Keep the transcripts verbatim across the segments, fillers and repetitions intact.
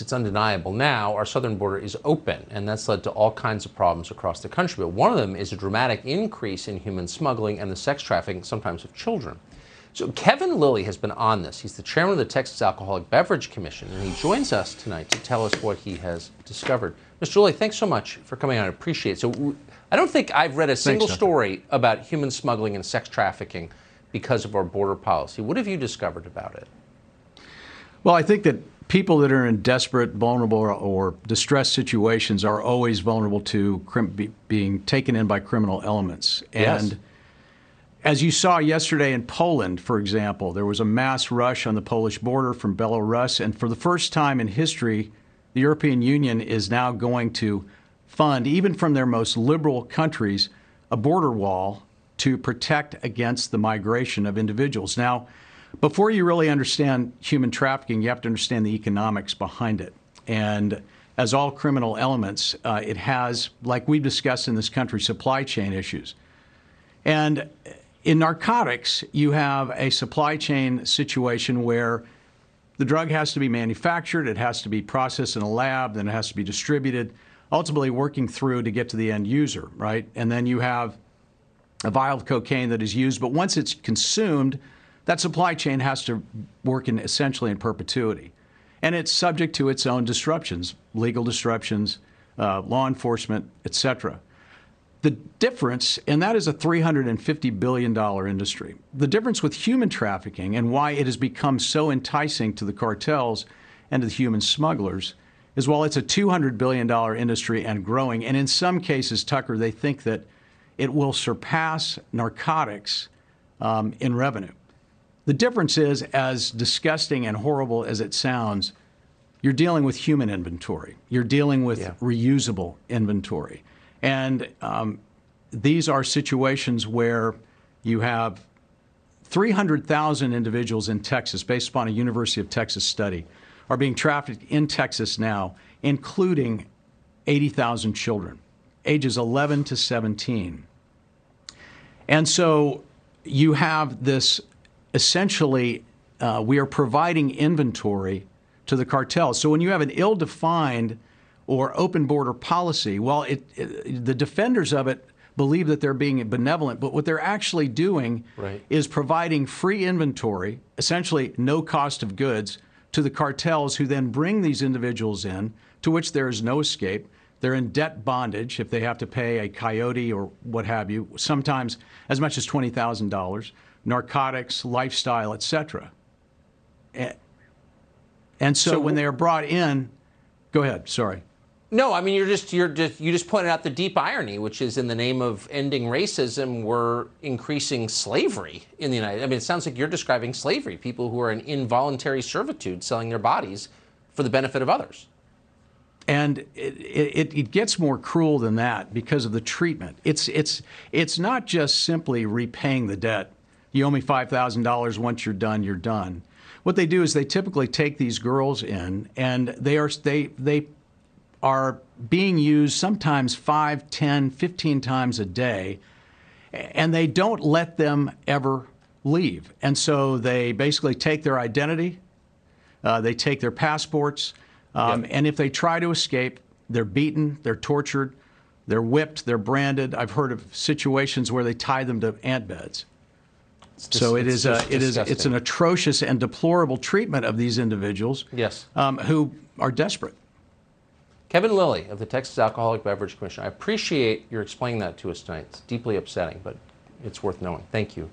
since it's undeniable now, our southern border is open, and that's led to all kinds of problems across the country. But one of them is a dramatic increase in human smuggling and the sex trafficking, sometimes of children. So Kevin Lilly has been on this. He's the chairman of the Texas Alcoholic Beverage Commission, and he joins us tonight to tell us what he has discovered. Mister Lilly, thanks so much for coming on. I appreciate it. So I don't think I've read a single thanks, story about human smuggling and sex trafficking because of our border policy. What have you discovered about it? Well, I think that people that are in desperate, vulnerable, or distressed situations are always vulnerable to crim being taken in by criminal elements. And yes. As you saw yesterday in Poland, for example, there was a mass rush on the Polish border from Belarus, and for the first time in history, the European Union is now going to fund, even from their most liberal countries, a border wall to protect against the migration of individuals. Now, before you really understand human trafficking, you have to understand the economics behind it. And as all criminal elements, uh, it has, like we've discussed in this country, supply chain issues. And in narcotics, you have a supply chain situation where the drug has to be manufactured, it has to be processed in a lab, then it has to be distributed, ultimately working through to get to the end user, right? And then you have a vial of cocaine that is used, but once it's consumed, that supply chain has to work in essentially in perpetuity. And it's subject to its own disruptions, legal disruptions, uh, law enforcement, et cetera. The difference, and that is a three hundred fifty billion dollar industry, the difference with human trafficking and why it has become so enticing to the cartels and to the human smugglers is, while it's a two hundred billion dollar industry and growing, and in some cases, Tucker, they think that it will surpass narcotics um, in revenue. The difference is, as disgusting and horrible as it sounds, you're dealing with human inventory. You're dealing with yeah. reusable inventory. And um, these are situations where you have three hundred thousand individuals in Texas, based upon a University of Texas study, are being trafficked in Texas now, including eighty thousand children, ages eleven to seventeen. And so you have this, essentially, uh, we are providing inventory to the cartels. So when you have an ill-defined or open border policy, well, it, it, the defenders of it believe that they're being benevolent, but what they're actually doing right. is providing free inventory, essentially no cost of goods, to the cartels, who then bring these individuals in, to which there is no escape. They're in debt bondage if they have to pay a coyote or what have you, sometimes as much as twenty thousand dollars, narcotics, lifestyle, et cetera. And, and so, so when they are brought in, go ahead, sorry. No, I mean, you're just, you're just, you just pointed out the deep irony, which is in the name of ending racism, we're increasing slavery in the United States. I mean, it sounds like you're describing slavery, people who are in involuntary servitude selling their bodies for the benefit of others. And it, it, it gets more cruel than that because of the treatment. It's, it's, it's not just simply repaying the debt. You owe me five thousand dollars, once you're done, you're done. What they do is they typically take these girls in, and they are, they, they, are being used sometimes five, ten, fifteen times a day, and they don't let them ever leave. And so they basically take their identity, uh, they take their passports, um, yep. and if they try to escape, they're beaten, they're tortured, they're whipped, they're branded. I've heard of situations where they tie them to ant beds. Just, so it is, a, it is it's an atrocious and deplorable treatment of these individuals yes. um, who are desperate. Kevin Lilly of the Texas Alcoholic Beverage Commission, I appreciate your explaining that to us tonight. It's deeply upsetting, but it's worth knowing. Thank you.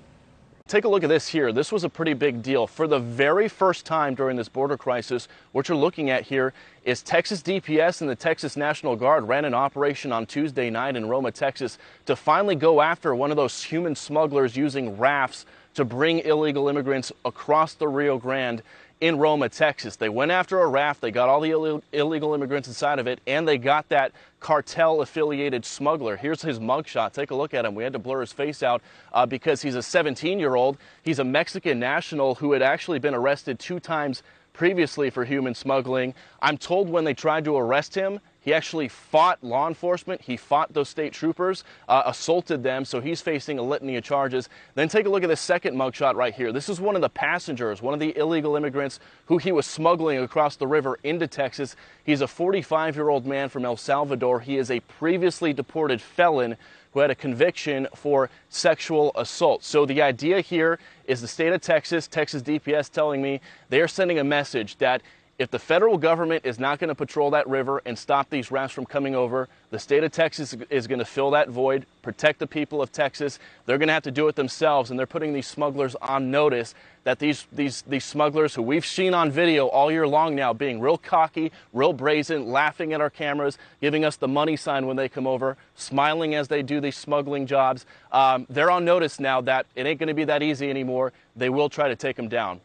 Take a look at this here. This was a pretty big deal. For the very first time during this border crisis, what you're looking at here is Texas D P S and the Texas National Guard ran an operation on Tuesday night in Roma, Texas, to finally go after one of those human smugglers using rafts to bring illegal immigrants across the Rio Grande. In Roma, Texas, they went after a raft, they got all the Ill illegal immigrants inside of it, and they got that cartel-affiliated smuggler. Here's his mugshot. Take a look at him. We had to blur his face out uh, because he's a seventeen-year-old. He's a Mexican national who had actually been arrested two times previously for human smuggling. I'm told when they tried to arrest him, He actually fought law enforcement. He fought those state troopers, uh, assaulted them, so he's facing a litany of charges. Then take a look at this second mugshot right here. This is one of the passengers, one of the illegal immigrants who he was smuggling across the river into Texas. He's a forty-five-year-old man from El Salvador. He is a previously deported felon who had a conviction for sexual assault. So the idea here is the state of Texas, Texas D P S telling me they are sending a message that if the federal government is not going to patrol that river and stop these rafts from coming over, the state of Texas is going to fill that void, protect the people of Texas. They're going to have to do it themselves, and they're putting these smugglers on notice that these, these, these smugglers who we've seen on video all year long now being real cocky, real brazen, laughing at our cameras, giving us the money sign when they come over, smiling as they do these smuggling jobs. Um, they're on notice now that it ain't going to be that easy anymore. They will try to take them down.